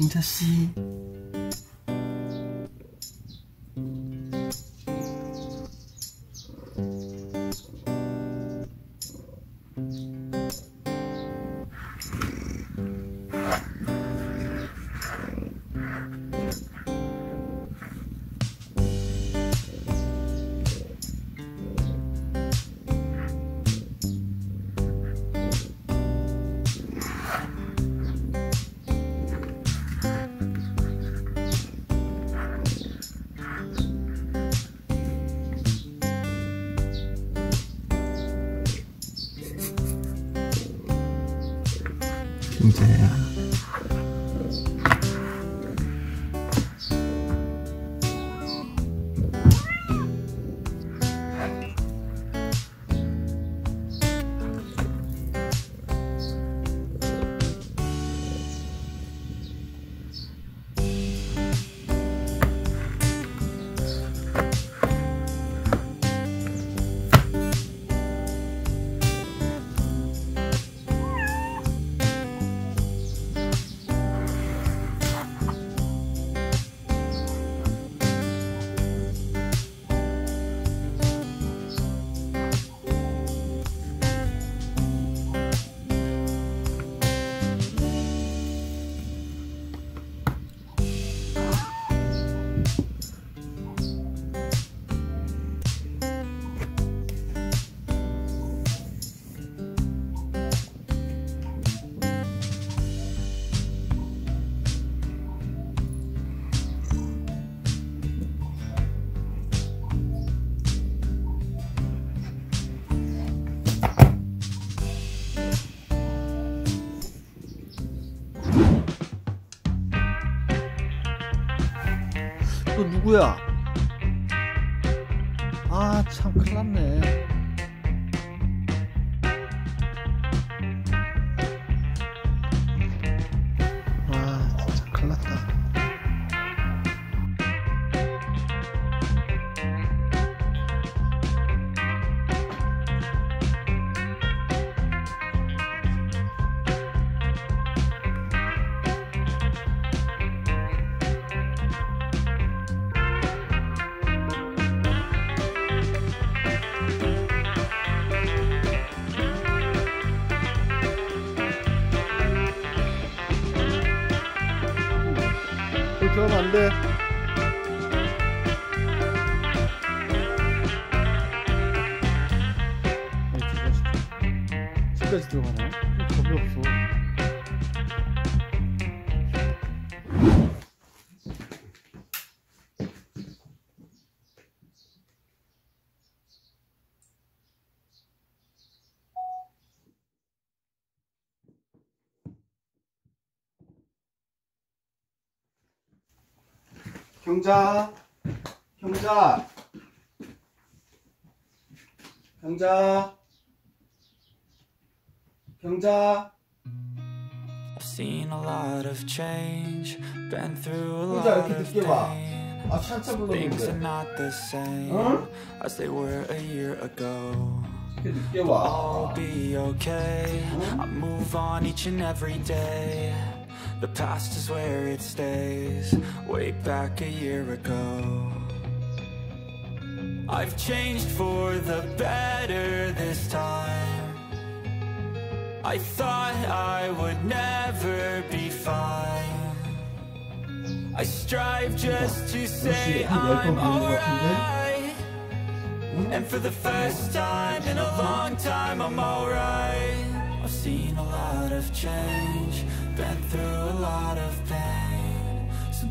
expecting to see. 또 누구야? 아, 참 큰일났네. 아, 진짜 큰일났다. 그러면 안 돼. 집까지 들어가나? 겁이 없어. 경자. I've seen a lot of change, been through a lot of pain. Things are not the same as they were a year ago. But I'll be okay. I move on each and every day. The past is where it stays, way back a year ago. I've changed for the better this time. I thought I would never be fine. I strive just to say I'm alright. And for the first time in a long time, I'm alright. I've seen a lot of change, been through a lot of pain. Some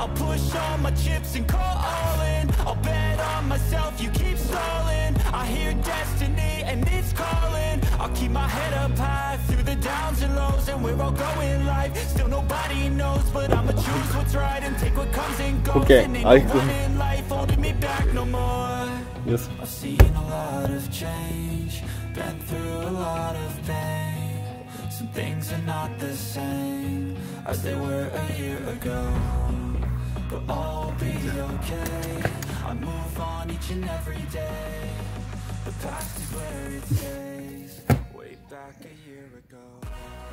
I'll push all my chips and call all in. I'll bet on myself, you keep stalling. Keep my head up high through the downs and lows, and we're all going live. Still nobody knows, but I'ma choose what's right and take what comes and goes. Okay, I in life holding me back no more. Yes. I've seen a lot of change, been through a lot of pain. Some things are not the same as they were a year ago, but all be okay. I move on each and every day. The past is where it stays. Way back a year ago.